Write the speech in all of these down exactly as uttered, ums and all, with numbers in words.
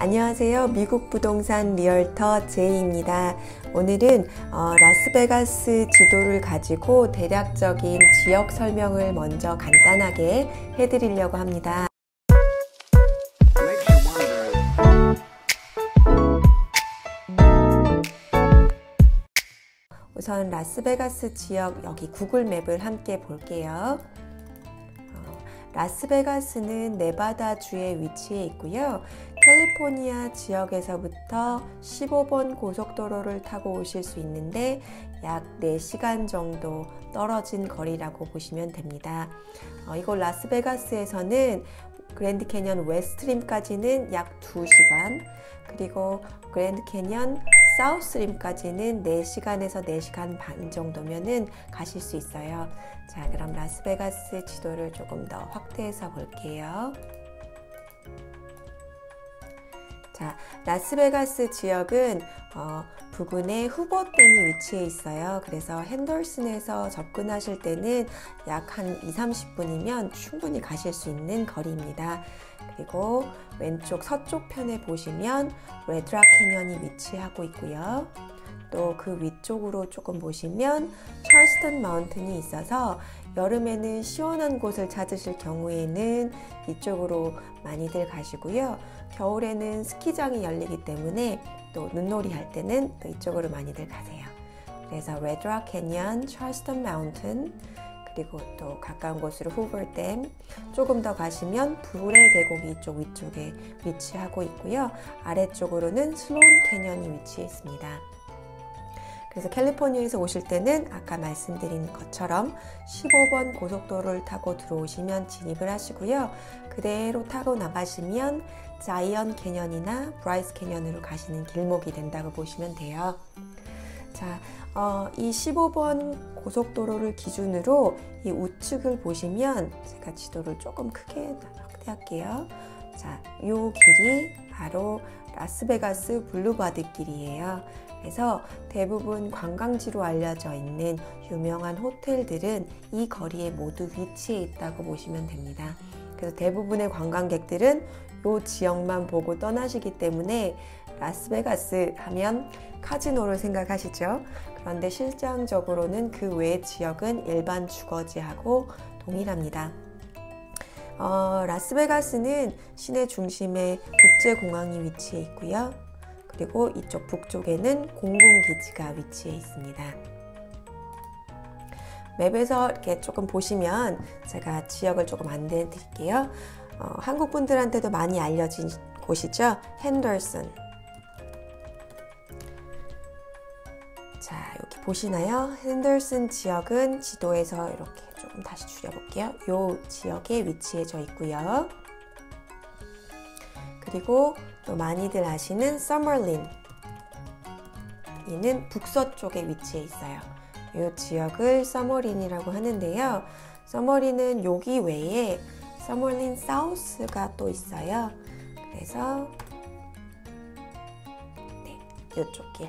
안녕하세요. 미국 부동산 리얼터 제이입니다. 오늘은 어, 라스베가스 지도를 가지고 대략적인 지역 설명을 먼저 간단하게 해드리려고 합니다. 우선 라스베가스 지역 여기 구글맵을 함께 볼게요. 라스베가스는 네바다주에 위치해 있고요. 캘리포니아 지역에서부터 십오 번 고속도로를 타고 오실 수 있는데 약 네 시간 정도 떨어진 거리라고 보시면 됩니다. 어, 이곳 라스베가스에서는 그랜드 캐년 웨스트림까지는 약 두 시간, 그리고 그랜드 캐년 사우스림까지는 네 시간에서 네 시간 반 정도면은 가실 수 있어요. 자, 그럼 라스베가스 지도를 조금 더 확대해서 볼게요. 자, 라스베가스 지역은 어, 부근에 후버댐이 위치해 있어요. 그래서 핸더슨에서 접근하실 때는 약 한 이삼십 분이면 충분히 가실 수 있는 거리입니다. 그리고 왼쪽 서쪽 편에 보시면 레드락 캐년이 위치하고 있고요. 또 그 위쪽으로 조금 보시면 찰스턴 마운틴이 있어서 여름에는 시원한 곳을 찾으실 경우에는 이쪽으로 많이들 가시고요. 겨울에는 스키장이 열리기 때문에 또 눈놀이 할 때는 또 이쪽으로 많이들 가세요. 그래서 레드 록 캐니언, 찰스턴 마운틴, 그리고 또 가까운 곳으로 후버 댐, 조금 더 가시면 불의 계곡이 이쪽 위쪽에 위치하고 있고요. 아래쪽으로는 슬론 캐니언이 위치해 있습니다. 그래서 캘리포니아에서 오실 때는 아까 말씀드린 것처럼 십오 번 고속도로를 타고 들어오시면 진입을 하시고요. 그대로 타고 나가시면 자이언 캐년이나 브라이스 캐년으로 가시는 길목이 된다고 보시면 돼요. 자, 어, 이 십오 번 고속도로를 기준으로 이 우측을 보시면 제가 지도를 조금 크게 확대할게요. 자, 요 길이 바로 라스베가스 블루바드 길이에요. 그래서 대부분 관광지로 알려져 있는 유명한 호텔들은 이 거리에 모두 위치해 있다고 보시면 됩니다. 그래서 대부분의 관광객들은 이 지역만 보고 떠나시기 때문에 라스베가스 하면 카지노를 생각하시죠. 그런데 실질적으로는 그 외의 지역은 일반 주거지하고 동일합니다. 어, 라스베가스는 시내 중심에 국제공항이 위치해 있고요. 그리고 이쪽 북쪽에는 공군기지가 위치해 있습니다. 맵에서 이렇게 조금 보시면 제가 지역을 조금 안내해 드릴게요. 어, 한국 분들한테도 많이 알려진 곳이죠. 핸더슨. 자, 여기 보시나요? 핸더슨 지역은 지도에서 이렇게 조금 다시 줄여볼게요. 이 지역에 위치해져 있고요. 그리고 또 많이들 아시는 서머린, 이는 북서쪽에 위치해 있어요. 이 지역을 서머린이라고 하는데요. 서머린은 여기 외에 서머린 사우스가 또 있어요. 그래서 네, 이쪽 길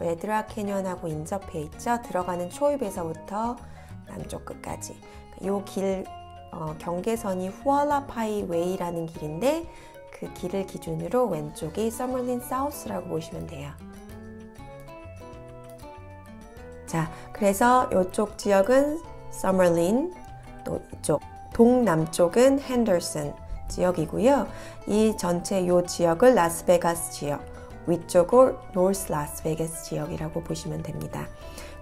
레드락 캐니언하고 인접해 있죠. 들어가는 초입에서부터 남쪽 끝까지 이 길 어, 경계선이 후알라파이 웨이라는 길인데 그 길을 기준으로 왼쪽이 서머린 사우스라고 보시면 돼요. 자, 그래서 이쪽 지역은 서머린, 또 이쪽 동남쪽은 핸더슨 지역이고요. 이 전체 이 지역을 라스베가스 지역, 위쪽을 노스 라스베가스 지역이라고 보시면 됩니다.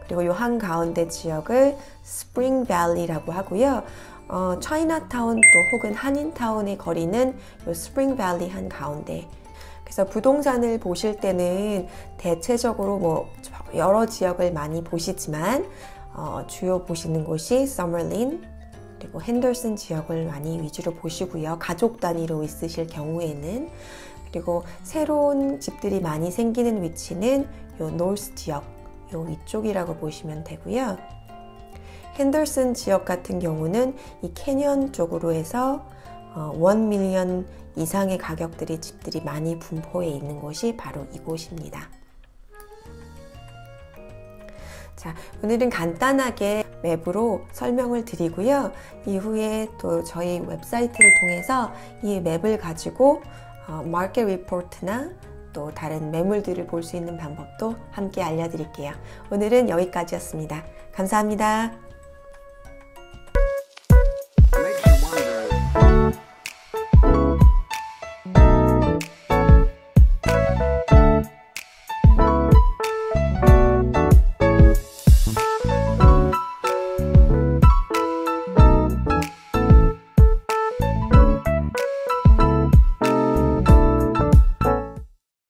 그리고 이 한가운데 지역을 스프링 밸리라고 하고요. 어, 차이나타운 또 혹은 한인타운의 거리는 요 스프링밸리 한가운데. 그래서 부동산을 보실 때는 대체적으로 뭐 여러 지역을 많이 보시지만 어, 주요 보시는 곳이 서머린 그리고 핸더슨 지역을 많이 위주로 보시고요. 가족 단위로 있으실 경우에는, 그리고 새로운 집들이 많이 생기는 위치는 요 노스 지역, 요 위쪽이라고 보시면 되고요. 핸더슨 지역 같은 경우는 이 캐년 쪽으로 해서 일 밀리언 이상의 가격들이 집들이 많이 분포해 있는 곳이 바로 이곳입니다. 자, 오늘은 간단하게 맵으로 설명을 드리고요. 이후에 또 저희 웹사이트를 통해서 이 맵을 가지고 어, 마켓 리포트나 또 다른 매물들을 볼 수 있는 방법도 함께 알려드릴게요. 오늘은 여기까지였습니다. 감사합니다.